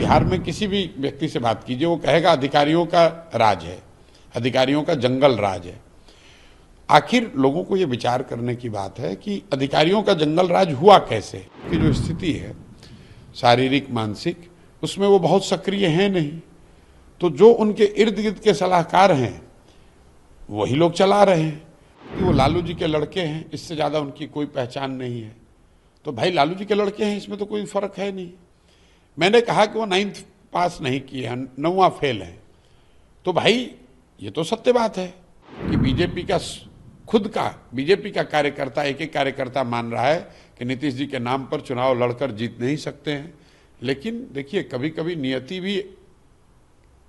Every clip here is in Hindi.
बिहार में किसी भी व्यक्ति से बात कीजिए, वो कहेगा अधिकारियों का राज है, अधिकारियों का जंगल राज है। आखिर लोगों को ये विचार करने की बात है कि अधिकारियों का जंगल राज हुआ कैसे, कि जो स्थिति है शारीरिक मानसिक उसमें वो बहुत सक्रिय हैं नहीं, तो जो उनके इर्द गिर्द के सलाहकार हैं वही लोग चला रहे हैं कि वो लालू जी के लड़के हैं, इससे ज़्यादा उनकी कोई पहचान नहीं है। तो भाई लालू जी के लड़के हैं, इसमें तो कोई फर्क है नहीं। मैंने कहा कि वो 9th पास नहीं किए हैं, 9वां फेल है, तो भाई ये तो सत्य बात है कि बीजेपी का खुद का बीजेपी का कार्यकर्ता, एक एक कार्यकर्ता मान रहा है कि नीतीश जी के नाम पर चुनाव लड़कर जीत नहीं सकते हैं। लेकिन देखिए कभी कभी नियति भी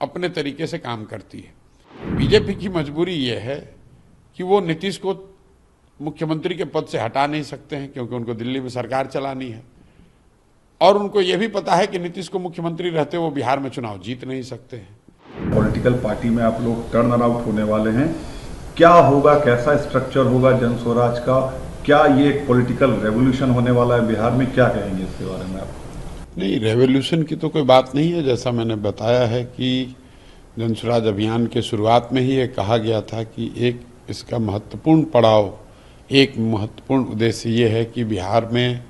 अपने तरीके से काम करती है। बीजेपी की मजबूरी ये है कि वो नीतीश को मुख्यमंत्री के पद से हटा नहीं सकते हैं क्योंकि उनको दिल्ली में सरकार चलानी है, और उनको ये भी पता है कि नीतीश को मुख्यमंत्री रहते वो बिहार में चुनाव जीत नहीं सकते हैं। पॉलिटिकल पार्टी में आप लोग टर्न अराउंड होने वाले हैं, क्या होगा, कैसा स्ट्रक्चर होगा जन स्वराज का, क्या ये एक पॉलिटिकल रेवोल्यूशन होने वाला है बिहार में, क्या कहेंगे इसके बारे में आप? नहीं, रेवोल्यूशन की तो कोई बात नहीं है। जैसा मैंने बताया है कि जन स्वराज अभियान के शुरुआत में ही ये कहा गया था कि एक इसका महत्वपूर्ण पड़ाव, एक महत्वपूर्ण उद्देश्य ये है कि बिहार में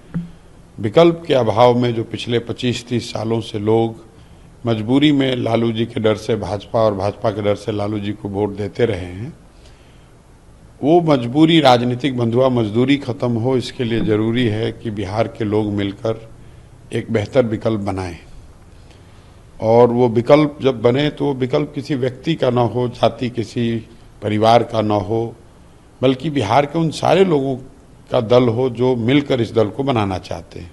विकल्प के अभाव में जो पिछले 25-30 सालों से लोग मजबूरी में लालू जी के डर से भाजपा और भाजपा के डर से लालू जी को वोट देते रहे हैं, वो मजबूरी राजनीतिक बंधुआ मजदूरी ख़त्म हो। इसके लिए ज़रूरी है कि बिहार के लोग मिलकर एक बेहतर विकल्प बनाएं, और वो विकल्प जब बने तो वो विकल्प किसी व्यक्ति का ना हो, जाति किसी परिवार का ना हो, बल्कि बिहार के उन सारे लोगों का दल हो जो मिलकर इस दल को बनाना चाहते हैं।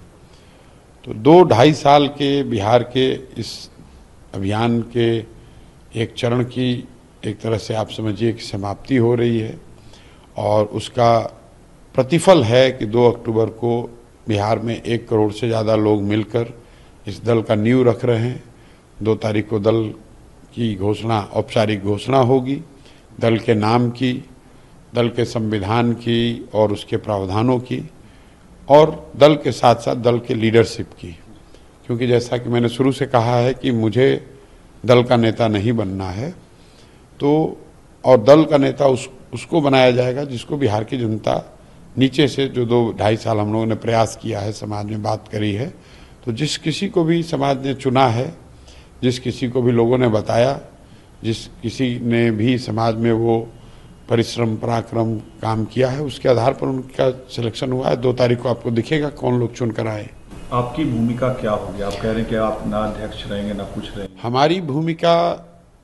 तो 2-2.5 साल के बिहार के इस अभियान के एक चरण की एक तरह से आप समझिए कि समाप्ति हो रही है, और उसका प्रतिफल है कि 2 अक्टूबर को बिहार में 1 करोड़ से ज़्यादा लोग मिलकर इस दल का नींव रख रहे हैं। 2 तारीख को दल की घोषणा, औपचारिक घोषणा होगी, दल के नाम की, दल के संविधान की और उसके प्रावधानों की, और दल के साथ साथ दल के लीडरशिप की, क्योंकि जैसा कि मैंने शुरू से कहा है कि मुझे दल का नेता नहीं बनना है, तो और दल का नेता उसको बनाया जाएगा जिसको बिहार की जनता नीचे से, जो 2-2.5 साल हम लोगों ने प्रयास किया है, समाज में बात करी है, तो जिस किसी को भी समाज ने चुना है, जिस किसी को भी लोगों ने बताया, जिस किसी ने भी समाज में वो परिश्रम पराक्रम काम किया है, उसके आधार पर उनका सिलेक्शन हुआ है। 2 तारीख को आपको दिखेगा कौन लोग चुनकर आए। आपकी भूमिका क्या होगी? आप कह रहे हैं कि आप ना अध्यक्ष रहेंगे ना कुछ रहेंगे। हमारी भूमिका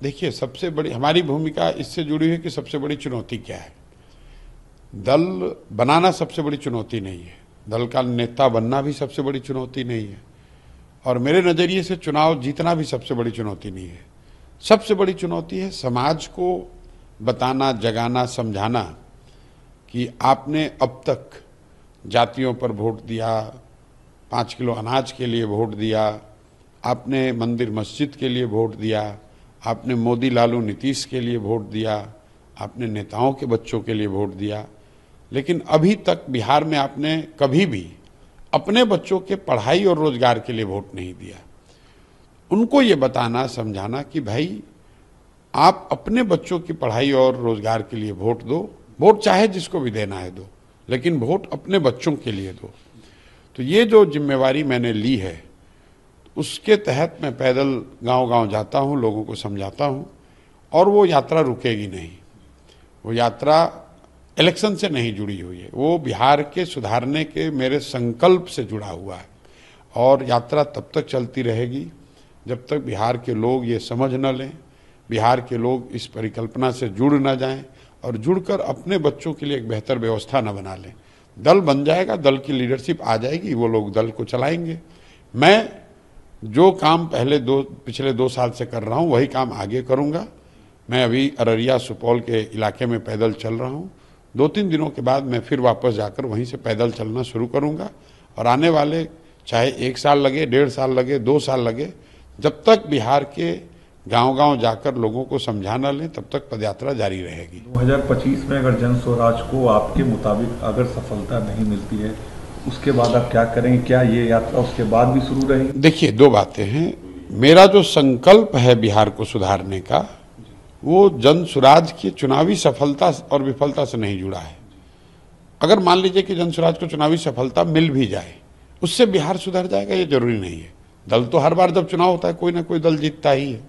देखिए, सबसे बड़ी हमारी भूमिका इससे जुड़ी है कि सबसे बड़ी चुनौती क्या है। दल बनाना सबसे बड़ी चुनौती नहीं है, दल का नेता बनना भी सबसे बड़ी चुनौती नहीं है, और मेरे नज़रिए से चुनाव जीतना भी सबसे बड़ी चुनौती नहीं है। सबसे बड़ी चुनौती है समाज को बताना, जगाना, समझाना कि आपने अब तक जातियों पर वोट दिया, 5 किलो अनाज के लिए वोट दिया, आपने मंदिर मस्जिद के लिए वोट दिया, आपने मोदी लालू नीतीश के लिए वोट दिया, आपने नेताओं के बच्चों के लिए वोट दिया, लेकिन अभी तक बिहार में आपने कभी भी अपने बच्चों के पढ़ाई और रोजगार के लिए वोट नहीं दिया। उनको ये बताना, समझाना कि भाई आप अपने बच्चों की पढ़ाई और रोजगार के लिए वोट दो, वोट चाहे जिसको भी देना है दो, लेकिन वोट अपने बच्चों के लिए दो। तो ये जो जिम्मेवारी मैंने ली है, उसके तहत मैं पैदल गांव-गांव जाता हूं, लोगों को समझाता हूं, और वो यात्रा रुकेगी नहीं। वो यात्रा इलेक्शन से नहीं जुड़ी हुई है, वो बिहार के सुधारने के मेरे संकल्प से जुड़ा हुआ है, और यात्रा तब तक चलती रहेगी जब तक बिहार के लोग ये समझ न लें, बिहार के लोग इस परिकल्पना से जुड़ ना जाएं और जुड़कर अपने बच्चों के लिए एक बेहतर व्यवस्था ना बना लें। दल बन जाएगा, दल की लीडरशिप आ जाएगी, वो लोग दल को चलाएंगे। मैं जो काम पहले पिछले 2 साल से कर रहा हूं, वही काम आगे करूंगा। मैं अभी अररिया सुपौल के इलाके में पैदल चल रहा हूं, 2-3 दिनों के बाद मैं फिर वापस जाकर वहीं से पैदल चलना शुरू करूँगा, और आने वाले चाहे 1 साल लगे, 1.5 साल लगे, 2 साल लगे, जब तक बिहार के गांव-गांव जाकर लोगों को समझाना लें, तब तक पदयात्रा जारी रहेगी। 2025 में अगर जन स्वराज को आपके मुताबिक अगर सफलता नहीं मिलती है, उसके बाद आप क्या करेंगे? क्या ये यात्रा उसके बाद भी शुरू रहेगी? देखिए, 2 बातें हैं। मेरा जो संकल्प है बिहार को सुधारने का, वो जन सुराज की चुनावी सफलता और विफलता से नहीं जुड़ा है। अगर मान लीजिए कि जन सुराज को चुनावी सफलता मिल भी जाए, उससे बिहार सुधर जाएगा, ये जरूरी नहीं है। दल तो हर बार जब चुनाव होता है कोई ना कोई दल जीतता ही है।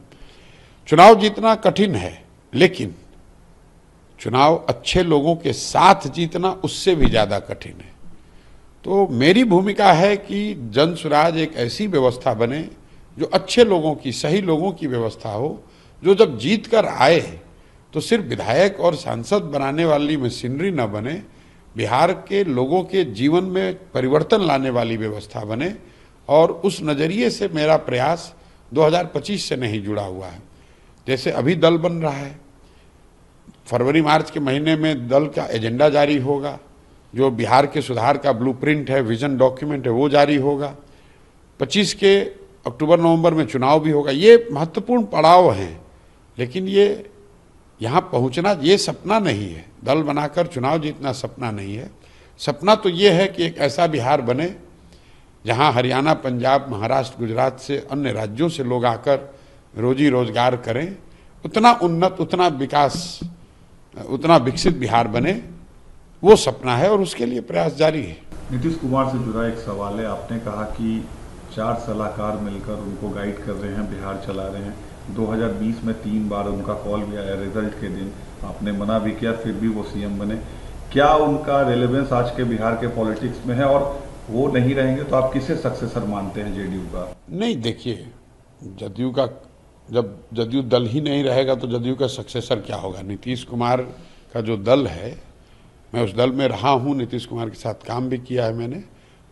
चुनाव जीतना कठिन है, लेकिन चुनाव अच्छे लोगों के साथ जीतना उससे भी ज़्यादा कठिन है। तो मेरी भूमिका है कि जन सुराज एक ऐसी व्यवस्था बने जो अच्छे लोगों की, सही लोगों की व्यवस्था हो, जो जब जीत कर आए तो सिर्फ विधायक और सांसद बनाने वाली मशीनरी न बने, बिहार के लोगों के जीवन में परिवर्तन लाने वाली व्यवस्था बने। और उस नज़रिए से मेरा प्रयास 2025 से नहीं जुड़ा हुआ है। जैसे अभी दल बन रहा है, फरवरी मार्च के महीने में दल का एजेंडा जारी होगा, जो बिहार के सुधार का ब्लूप्रिंट है, विजन डॉक्यूमेंट है, वो जारी होगा। 25 के अक्टूबर नवंबर में चुनाव भी होगा। ये महत्वपूर्ण पड़ाव हैं, लेकिन ये यहाँ पहुँचना ये सपना नहीं है। दल बनाकर चुनाव जीतना सपना नहीं है। सपना तो ये है कि एक ऐसा बिहार बने जहाँ हरियाणा, पंजाब, महाराष्ट्र, गुजरात से, अन्य राज्यों से लोग आकर रोजी रोजगार करें। उतना उन्नत, उतना विकास, उतना विकसित बिहार बने, वो सपना है और उसके लिए प्रयास जारी है। नीतीश कुमार से जुड़ा एक सवाल है। आपने कहा कि 4 सलाहकार मिलकर उनको गाइड कर रहे हैं, बिहार चला रहे हैं। 2020 में 3 बार उनका कॉल भी आया, रिजल्ट के दिन आपने मना भी किया, फिर भी वो सीएम बने। क्या उनका रेलेवेंस आज के बिहार के पॉलिटिक्स में है? और वो नहीं रहेंगे तो आप किसे सक्सेसर मानते हैं जेडीयू का? नहीं, देखिए, जदयू का, जब जदयू दल ही नहीं रहेगा तो जदयू का सक्सेसर क्या होगा? नीतीश कुमार का जो दल है, मैं उस दल में रहा हूँ, नीतीश कुमार के साथ काम भी किया है मैंने।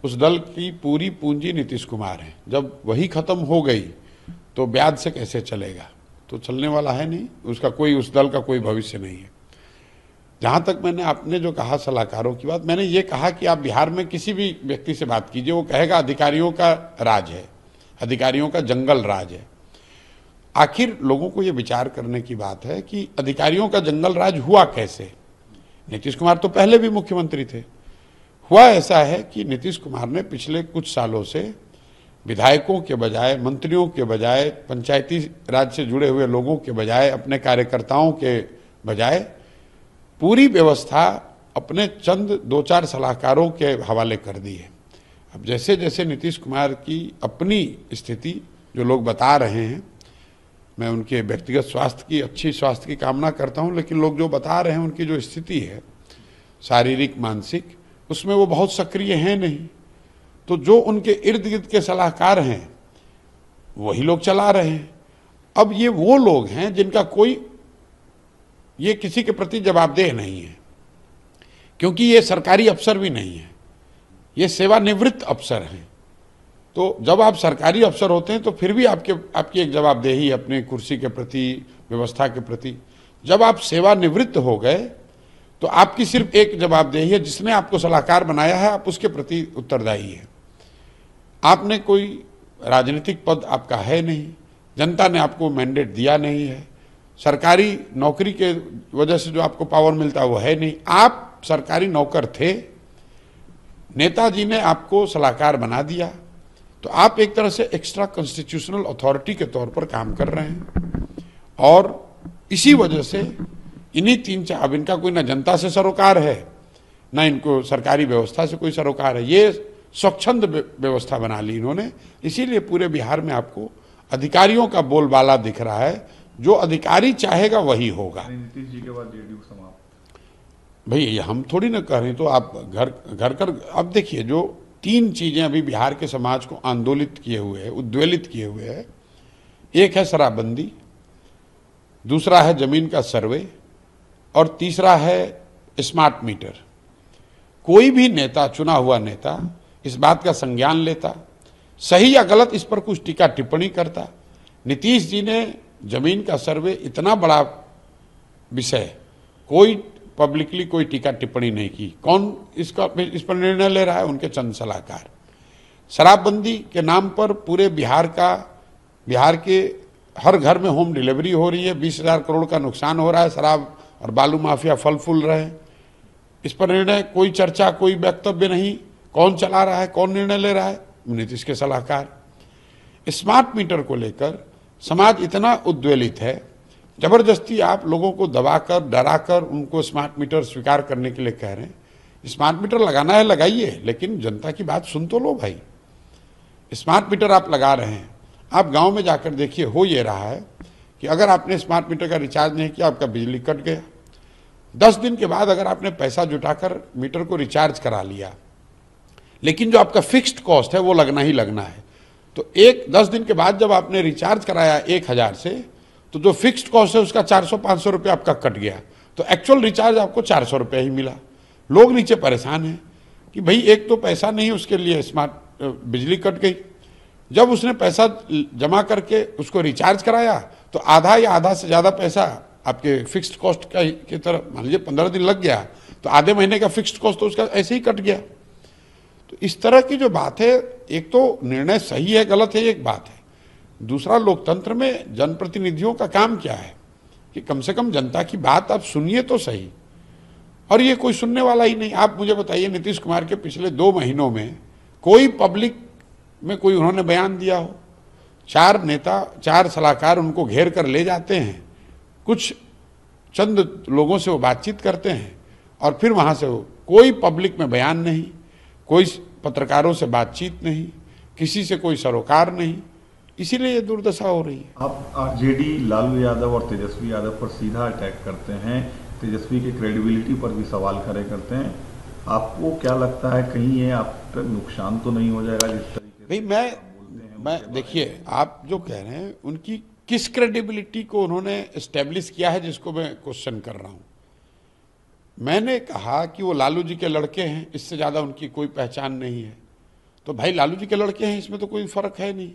उस दल की पूरी पूंजी नीतीश कुमार है। जब वही ख़त्म हो गई तो ब्याज से कैसे चलेगा? तो चलने वाला है नहीं, उसका कोई, उस दल का कोई भविष्य नहीं है। जहाँ तक मैंने, आपने जो कहा सलाहकारों की बात, मैंने ये कहा कि आप बिहार में किसी भी व्यक्ति से बात कीजिए, वो कहेगा अधिकारियों का राज है, अधिकारियों का जंगल राज है। आखिर लोगों को ये विचार करने की बात है कि अधिकारियों का जंगल राज हुआ कैसे? नीतीश कुमार तो पहले भी मुख्यमंत्री थे। हुआ ऐसा है कि नीतीश कुमार ने पिछले कुछ सालों से विधायकों के बजाय, मंत्रियों के बजाय, पंचायती राज से जुड़े हुए लोगों के बजाय, अपने कार्यकर्ताओं के बजाय पूरी व्यवस्था अपने चंद 2-4 सलाहकारों के हवाले कर दी है। अब जैसे जैसे नीतीश कुमार की अपनी स्थिति, जो लोग बता रहे हैं, मैं उनके व्यक्तिगत स्वास्थ्य की, अच्छी स्वास्थ्य की कामना करता हूं, लेकिन लोग जो बता रहे हैं उनकी जो स्थिति है शारीरिक, मानसिक, उसमें वो बहुत सक्रिय हैं नहीं। तो जो उनके इर्द गिर्द के सलाहकार हैं वही लोग चला रहे हैं। अब ये वो लोग हैं जिनका कोई, ये किसी के प्रति जवाबदेह नहीं है, क्योंकि ये सरकारी अफसर भी नहीं है, ये सेवानिवृत्त अफसर हैं। तो जब आप सरकारी अफसर होते हैं तो फिर भी आपकी एक जवाबदेही अपनी कुर्सी के प्रति, व्यवस्था के प्रति। जब आप सेवानिवृत्त हो गए तो आपकी सिर्फ एक जवाबदेही है, जिसने आपको सलाहकार बनाया है आप उसके प्रति उत्तरदायी है। आपने कोई राजनीतिक पद आपका है नहीं, जनता ने आपको मैंडेट दिया नहीं है, सरकारी नौकरी के वजह से जो आपको पावर मिलता है वो है नहीं। आप सरकारी नौकर थे, नेताजी ने आपको सलाहकार बना दिया, तो आप एक तरह से एक्स्ट्रा कॉन्स्टिट्यूशनल अथॉरिटी के तौर पर काम कर रहे हैं। और इसी वजह से इन्हीं 3-4, अब इनका कोई ना जनता से सरोकार है, ना इनको सरकारी व्यवस्था से कोई सरोकार है, ये स्वच्छंद व्यवस्था बना ली इन्होंने। इसीलिए पूरे बिहार में आपको अधिकारियों का बोलबाला दिख रहा है, जो अधिकारी चाहेगा वही होगा। नीतीश जी के बाद जेडीयू समाप्त? भैया, हम थोड़ी ना कह रहे हैं। तो आप घर अब देखिए, जो 3 चीज़ें अभी बिहार के समाज को आंदोलित किए हुए है, उद्वेलित किए हुए है, एक है शराबबंदी, दूसरा है जमीन का सर्वे, और तीसरा है स्मार्ट मीटर। कोई भी नेता, चुना हुआ नेता, इस बात का संज्ञान लेता, सही या गलत इस पर कुछ टीका टिप्पणी करता। नीतीश जी ने जमीन का सर्वे, इतना बड़ा विषय, कोई पब्लिकली कोई टीका टिप्पणी नहीं की। कौन इसका, इस पर निर्णय ले रहा है? उनके चंद सलाहकार। शराबबंदी के नाम पर पूरे बिहार का, बिहार के हर घर में होम डिलीवरी हो रही है, 20,000 करोड़ का नुकसान हो रहा है, शराब और बालू माफिया फल फूल रहे। इस पर निर्णय, कोई चर्चा, कोई वक्तव्य नहीं। कौन चला रहा है, कौन निर्णय ले रहा है? नीतीश के सलाहकार। स्मार्ट मीटर को लेकर समाज इतना उद्वेलित है, जबरदस्ती आप लोगों को दबाकर डराकर उनको स्मार्ट मीटर स्वीकार करने के लिए कह रहे हैं। स्मार्ट मीटर लगाना है लगाइए, लेकिन जनता की बात सुन तो लो भाई। स्मार्ट मीटर आप लगा रहे हैं, आप गांव में जाकर देखिए, हो ये रहा है कि अगर आपने स्मार्ट मीटर का रिचार्ज नहीं किया, आपका बिजली कट गया। 10 दिन के बाद अगर आपने पैसा जुटाकर मीटर को रिचार्ज करा लिया, लेकिन जो आपका फिक्स्ड कॉस्ट है वो लगना ही लगना है। तो 10 दिन के बाद जब आपने रिचार्ज कराया 1000 से, तो जो फिक्स्ड कॉस्ट है उसका 400-500 रुपये आपका कट गया, तो एक्चुअल रिचार्ज आपको 400 रुपये ही मिला। लोग नीचे परेशान हैं कि भाई एक तो पैसा नहीं, उसके लिए स्मार्ट बिजली कट गई। जब उसने पैसा जमा करके उसको रिचार्ज कराया तो आधा या आधा से ज़्यादा पैसा आपके फिक्स्ड कॉस्ट की तरफ, मान लीजिए 15 दिन लग गया, तो आधे महीने का फिक्स्ड कॉस्ट तो उसका ऐसे ही कट गया। तो इस तरह की जो बात है, एक तो निर्णय सही है गलत है एक बात है, दूसरा लोकतंत्र में जनप्रतिनिधियों का काम क्या है कि कम से कम जनता की बात आप सुनिए तो सही, और ये कोई सुनने वाला ही नहीं। आप मुझे बताइए, नीतीश कुमार के पिछले 2 महीनों में कोई पब्लिक में कोई उन्होंने बयान दिया हो? 4 नेता 4 सलाहकार उनको घेर कर ले जाते हैं, कुछ चंद लोगों से वो बातचीत करते हैं और फिर वहाँ से वो कोई पब्लिक में बयान नहीं, कोई पत्रकारों से बातचीत नहीं, किसी से कोई सरोकार नहीं, इसीलिए ये दुर्दशा हो रही है। आप आरजेडी, लालू यादव और तेजस्वी यादव पर सीधा अटैक करते हैं, तेजस्वी के क्रेडिबिलिटी पर भी सवाल खड़े करते हैं। आपको क्या लगता है कहीं ये आप पर नुकसान तो नहीं हो जाएगा जिस तरीके भाई मैं देखिए, आप जो कह रहे हैं उनकी किस क्रेडिबिलिटी को उन्होंने एस्टेब्लिश किया है जिसको मैं क्वेश्चन कर रहा हूँ। मैंने कहा कि वो लालू जी के लड़के हैं, इससे ज़्यादा उनकी कोई पहचान नहीं है। तो भाई लालू जी के लड़के हैं, इसमें तो कोई फर्क है नहीं।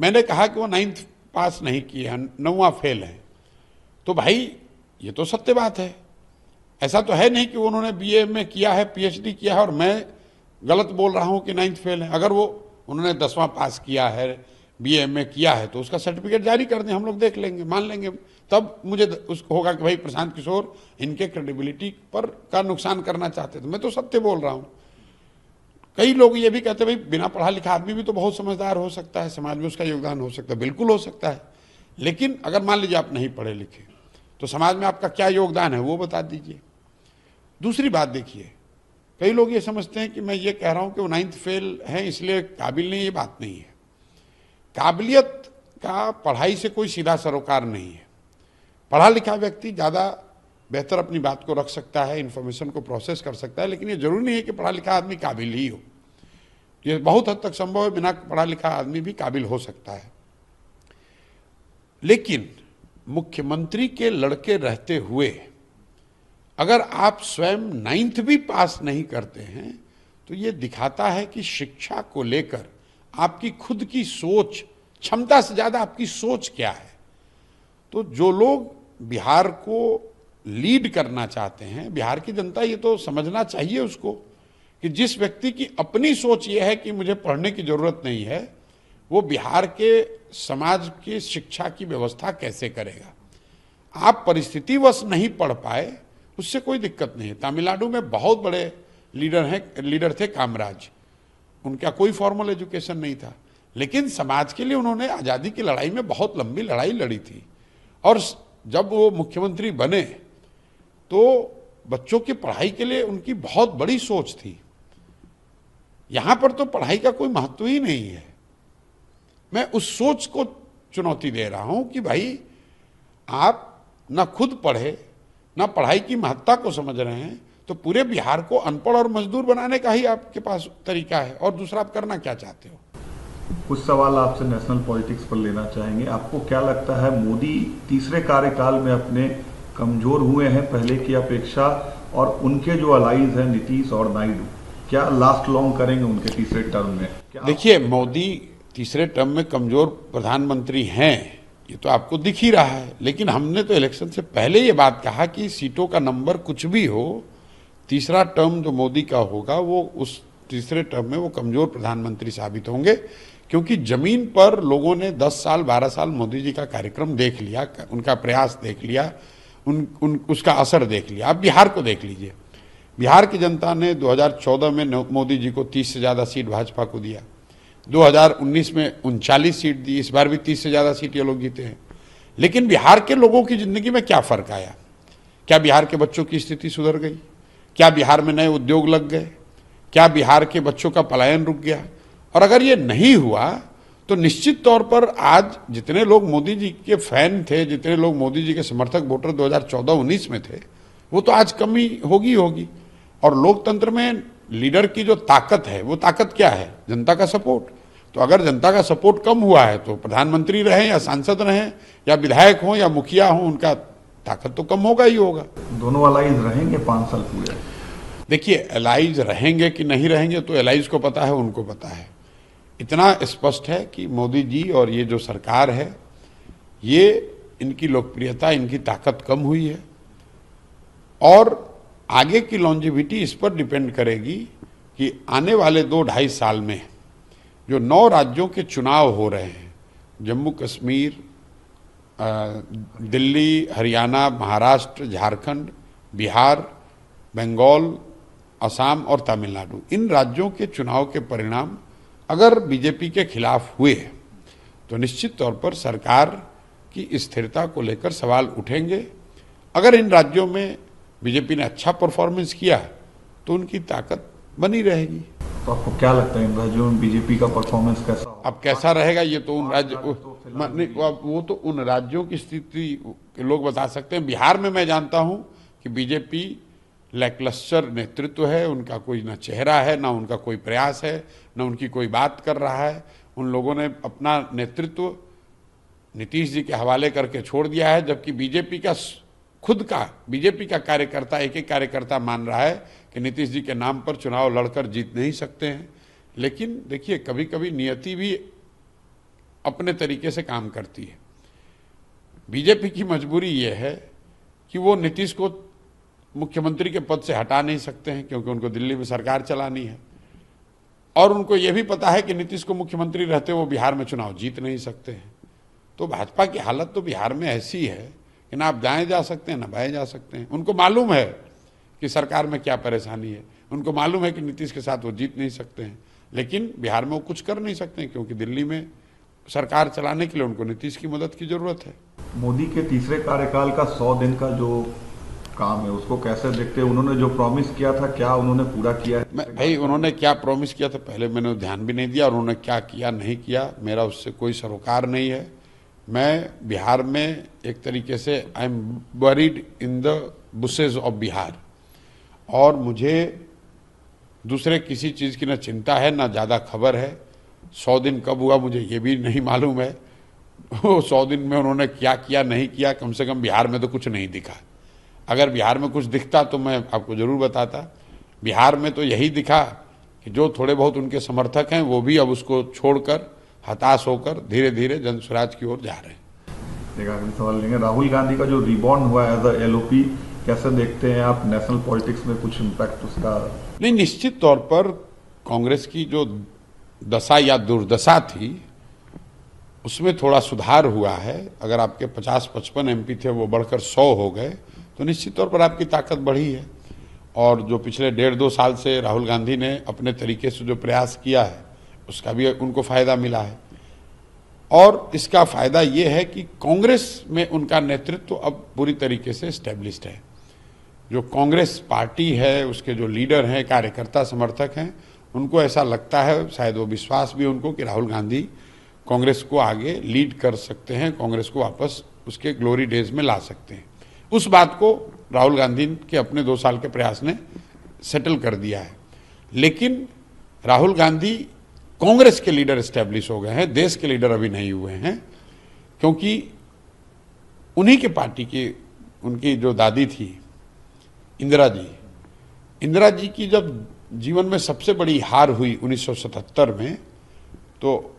मैंने कहा कि वो 9th पास नहीं किए हैं, 9वां फेल है, तो भाई ये तो सत्य बात है। ऐसा तो है नहीं कि उन्होंने बीए में किया है, पीएचडी किया है और मैं गलत बोल रहा हूँ कि 9th फेल है। अगर वो उन्होंने 10वां पास किया है, बीए में किया है, तो उसका सर्टिफिकेट जारी कर दें, हम लोग देख लेंगे, मान लेंगे, तब मुझे उसको होगा कि भाई प्रशांत किशोर इनके क्रेडिबिलिटी पर का नुकसान करना चाहते थे। मैं तो सत्य बोल रहा हूँ। कई लोग ये भी कहते हैं भाई बिना पढ़ा लिखा आदमी भी तो बहुत समझदार हो सकता है, समाज में उसका योगदान हो सकता है, बिल्कुल हो सकता है, लेकिन अगर मान लीजिए आप नहीं पढ़े लिखे तो समाज में आपका क्या योगदान है वो बता दीजिए। दूसरी बात देखिए, कई लोग ये समझते हैं कि मैं ये कह रहा हूँ कि वो 9th फेल हैं इसलिए काबिल नहीं, ये बात नहीं है। काबिलियत का पढ़ाई से कोई सीधा सरोकार नहीं है। पढ़ा लिखा व्यक्ति ज़्यादा बेहतर अपनी बात को रख सकता है, इन्फॉर्मेशन को प्रोसेस कर सकता है, लेकिन ये जरूरी नहीं है कि पढ़ा लिखा आदमी काबिल ही हो। ये बहुत हद तक संभव है, बिना पढ़ा लिखा आदमी भी काबिल हो सकता है। लेकिन मुख्यमंत्री के लड़के रहते हुए अगर आप स्वयं 9th भी पास नहीं करते हैं तो ये दिखाता है कि शिक्षा को लेकर आपकी खुद की सोच, क्षमता से ज़्यादा आपकी सोच क्या है। तो जो लोग बिहार को लीड करना चाहते हैं, बिहार की जनता ये तो समझना चाहिए उसको कि जिस व्यक्ति की अपनी सोच ये है कि मुझे पढ़ने की ज़रूरत नहीं है, वो बिहार के समाज की शिक्षा की व्यवस्था कैसे करेगा। आप परिस्थितिवश नहीं पढ़ पाए, उससे कोई दिक्कत नहीं है। तमिलनाडु में बहुत बड़े लीडर थे कामराज, उनका कोई फॉर्मल एजुकेशन नहीं था, लेकिन समाज के लिए उन्होंने आज़ादी की लड़ाई में बहुत लंबी लड़ाई लड़ी थी। और जब वो मुख्यमंत्री बने तो बच्चों की पढ़ाई के लिए उनकी बहुत बड़ी सोच थी। यहाँ पर तो पढ़ाई का कोई महत्व ही नहीं है। मैं उस सोच को चुनौती दे रहा हूँ कि भाई आप ना खुद पढ़े ना पढ़ाई की महत्ता को समझ रहे हैं, तो पूरे बिहार को अनपढ़ और मजदूर बनाने का ही आपके पास तरीका है, और दूसरा आप करना क्या चाहते हो। कुछ सवाल आपसे नेशनल पॉलिटिक्स पर लेना चाहेंगे। आपको क्या लगता है मोदी तीसरे कार्यकाल में अपने कमजोर हुए हैं पहले की अपेक्षा, और उनके जो अलाइज हैं नीतीश और नायडू क्या लास्ट लॉन्ग करेंगे उनके तीसरे टर्म में? देखिए, मोदी तीसरे टर्म में कमजोर प्रधानमंत्री हैं, ये तो आपको दिख ही रहा है, लेकिन हमने तो इलेक्शन से पहले ये बात कहा कि सीटों का नंबर कुछ भी हो, तीसरा टर्म जो मोदी का होगा वो उस तीसरे टर्म में वो कमजोर प्रधानमंत्री साबित होंगे, क्योंकि ज़मीन पर लोगों ने 10 साल 12 साल मोदी जी का कार्यक्रम देख लिया, उनका प्रयास देख लिया, उसका असर देख लिया। आप बिहार को देख लीजिए, बिहार की जनता ने 2014 में मोदी जी को 30 से ज़्यादा सीट भाजपा को दिया, 2019 में 39 सीट दी, इस बार भी 30 से ज़्यादा सीट ये लोग जीते हैं। लेकिन बिहार के लोगों की ज़िंदगी में क्या फ़र्क आया? क्या बिहार के बच्चों की स्थिति सुधर गई? क्या बिहार में नए उद्योग लग गए? क्या बिहार के बच्चों का पलायन रुक गया? और अगर ये नहीं हुआ तो निश्चित तौर पर आज जितने लोग मोदी जी के फैन थे, जितने लोग मोदी जी के समर्थक वोटर 2014-19 में थे, वो तो आज कमी होगी। और लोकतंत्र में लीडर की जो ताकत है, वो ताकत क्या है? जनता का सपोर्ट। तो अगर जनता का सपोर्ट कम हुआ है तो प्रधानमंत्री रहें या सांसद रहें या विधायक हों या मुखिया हों, उनका ताकत तो कम होगा ही होगा। दोनों अलाइज रहेंगे 5 साल पूरे। देखिए, अलाइज रहेंगे कि नहीं रहेंगे तो अलाइज को पता है, उनको पता है। इतना स्पष्ट है कि मोदी जी और ये जो सरकार है, ये इनकी लोकप्रियता, इनकी ताकत कम हुई है और आगे की लॉन्जिविटी इस पर डिपेंड करेगी कि आने वाले 2-2.5 साल में जो 9 राज्यों के चुनाव हो रहे हैं, जम्मू कश्मीर, दिल्ली, हरियाणा, महाराष्ट्र, झारखंड, बिहार, बंगाल, असम और तमिलनाडु, इन राज्यों के चुनाव के परिणाम अगर बीजेपी के खिलाफ हुए तो निश्चित तौर पर सरकार की स्थिरता को लेकर सवाल उठेंगे। अगर इन राज्यों में बीजेपी ने अच्छा परफॉर्मेंस किया तो उनकी ताकत बनी रहेगी। तो आपको क्या लगता है इन राज्यों में बीजेपी का परफॉर्मेंस कैसा होगा? अब कैसा रहेगा ये तो उन राज्य वो तो उन राज्यों की स्थिति के लोग बता सकते हैं। बिहार में मैं जानता हूँ कि बीजेपी लैकलस्टर नेतृत्व है, उनका कोई ना चेहरा है, ना उनका कोई प्रयास है, ना उनकी कोई बात कर रहा है। उन लोगों ने अपना नेतृत्व नीतीश जी के हवाले करके छोड़ दिया है, जबकि बीजेपी का खुद का कार्यकर्ता, एक-एक कार्यकर्ता मान रहा है कि नीतीश जी के नाम पर चुनाव लड़कर जीत नहीं सकते हैं। लेकिन देखिए, कभी कभी नियति भी अपने तरीके से काम करती है। बीजेपी की मजबूरी ये है कि वो नीतीश को मुख्यमंत्री के पद से हटा नहीं सकते हैं, क्योंकि उनको दिल्ली में सरकार चलानी है और उनको ये भी पता है कि नीतीश को मुख्यमंत्री रहते वो बिहार में चुनाव जीत नहीं सकते हैं। तो भाजपा की हालत तो बिहार में ऐसी है कि ना आप दाएँ जा सकते हैं ना बाएँ जा सकते हैं। उनको मालूम है कि सरकार में क्या परेशानी है, उनको मालूम है कि नीतीश के साथ वो जीत नहीं सकते हैं, लेकिन बिहार में वो कुछ कर नहीं सकते हैं, क्योंकि दिल्ली में सरकार चलाने के लिए उनको नीतीश की मदद की ज़रूरत है। मोदी के तीसरे कार्यकाल का 100 दिन का जो काम है उसको कैसे देखते हैं? उन्होंने जो प्रॉमिस किया था क्या उन्होंने पूरा किया है? भाई, उन्होंने क्या प्रॉमिस किया था पहले मैंने ध्यान भी नहीं दिया, और उन्होंने क्या किया नहीं किया मेरा उससे कोई सरोकार नहीं है। मैं बिहार में एक तरीके से I am buried in the bushes of Bihar, और मुझे दूसरे किसी चीज़ की ना चिंता है ना ज़्यादा खबर है। 100 दिन कब हुआ मुझे ये भी नहीं मालूम है। 100 दिन में उन्होंने क्या किया नहीं किया, कम से कम बिहार में तो कुछ नहीं दिखा। अगर बिहार में कुछ दिखता तो मैं आपको ज़रूर बताता। बिहार में तो यही दिखा कि जो थोड़े बहुत उनके समर्थक हैं वो भी अब उसको छोड़कर हताश होकर धीरे धीरे जन स्वराज की ओर जा रहे हैं। अगले सवाल लेंगे, राहुल गांधी का जो रिबॉर्न हुआ एज अ LOP कैसे देखते हैं आप? नेशनल पॉलिटिक्स में कुछ इम्पैक्ट उसका? नहीं, निश्चित तौर पर कांग्रेस की जो दशा या दुर्दशा थी उसमें थोड़ा सुधार हुआ है। अगर आपके 50-55 MP थे वो बढ़कर 100 हो गए तो निश्चित तौर पर आपकी ताकत बढ़ी है। और जो पिछले 1.5-2 साल से राहुल गांधी ने अपने तरीके से जो प्रयास किया है उसका भी उनको फ़ायदा मिला है। और इसका फ़ायदा ये है कि कांग्रेस में उनका नेतृत्व अब पूरी तरीके से इस्टेब्लिश्ड है। जो कांग्रेस पार्टी है उसके जो लीडर हैं, कार्यकर्ता, समर्थक हैं, उनको ऐसा लगता है, शायद वो विश्वास भी उनको कि राहुल गांधी कांग्रेस को आगे लीड कर सकते हैं, कांग्रेस को वापस उसके ग्लोरी डेज में ला सकते हैं। उस बात को राहुल गांधी के अपने 2 साल के प्रयास ने सेटल कर दिया है। लेकिन राहुल गांधी कांग्रेस के लीडर इस्टेब्लिश हो गए हैं, देश के लीडर अभी नहीं हुए हैं, क्योंकि उन्हीं के पार्टी की उनकी जो दादी थी इंदिरा जी की जब जीवन में सबसे बड़ी हार हुई 1977 में, तो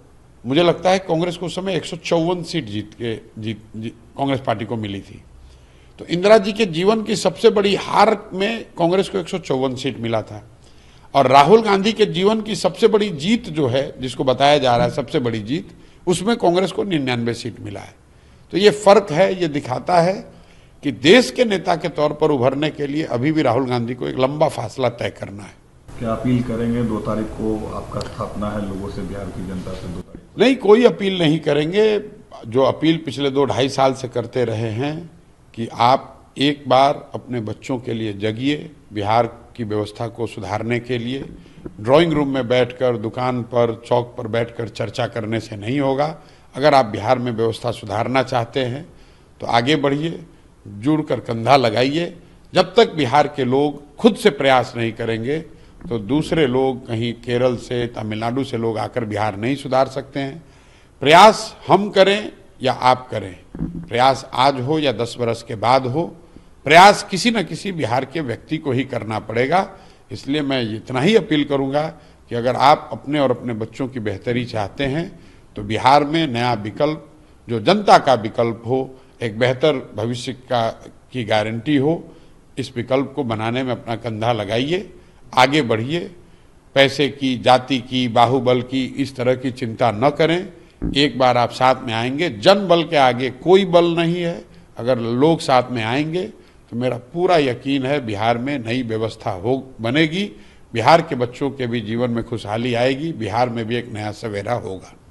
मुझे लगता है कांग्रेस को उस समय 154 सीट कांग्रेस पार्टी को मिली थी। तो इंदिरा जी के जीवन की सबसे बड़ी हार में कांग्रेस को 154 सीट मिला था। और राहुल गांधी के जीवन की सबसे बड़ी जीत जो है, जिसको बताया जा रहा है सबसे बड़ी जीत, उसमें कांग्रेस को 99 सीट मिला है। तो ये फर्क है, ये दिखाता है कि देश के नेता के तौर पर उभरने के लिए अभी भी राहुल गांधी को एक लंबा फासला तय करना है। क्या अपील करेंगे? 2 तारीख को आपका स्थापना है, लोगों से, बिहार की जनता से 2 तारीख नहीं, कोई अपील नहीं करेंगे। जो अपील पिछले 2-2.5 साल से करते रहे हैं कि आप एक बार अपने बच्चों के लिए जगिए, बिहार की व्यवस्था को सुधारने के लिए ड्राइंग रूम में बैठकर, दुकान पर, चौक पर बैठकर चर्चा करने से नहीं होगा। अगर आप बिहार में व्यवस्था सुधारना चाहते हैं तो आगे बढ़िए, जुड़ कर कंधा लगाइए। जब तक बिहार के लोग खुद से प्रयास नहीं करेंगे तो दूसरे लोग, कहीं केरल से, तमिलनाडु से लोग आकर बिहार नहीं सुधार सकते हैं। प्रयास हम करें या आप करें, प्रयास आज हो या 10 बरस के बाद हो, प्रयास किसी न किसी बिहार के व्यक्ति को ही करना पड़ेगा। इसलिए मैं इतना ही अपील करूंगा कि अगर आप अपने और अपने बच्चों की बेहतरी चाहते हैं तो बिहार में नया विकल्प, जो जनता का विकल्प हो, एक बेहतर भविष्य की गारंटी हो, इस विकल्प को बनाने में अपना कंधा लगाइए, आगे बढ़िए। पैसे की, जाति की, बाहुबल की, इस तरह की चिंता न करें। एक बार आप साथ में आएंगे, जन बल के आगे कोई बल नहीं है। अगर लोग साथ में आएंगे तो मेरा पूरा यकीन है बिहार में नई व्यवस्था हो बनेगी, बिहार के बच्चों के भी जीवन में खुशहाली आएगी, बिहार में भी एक नया सवेरा होगा।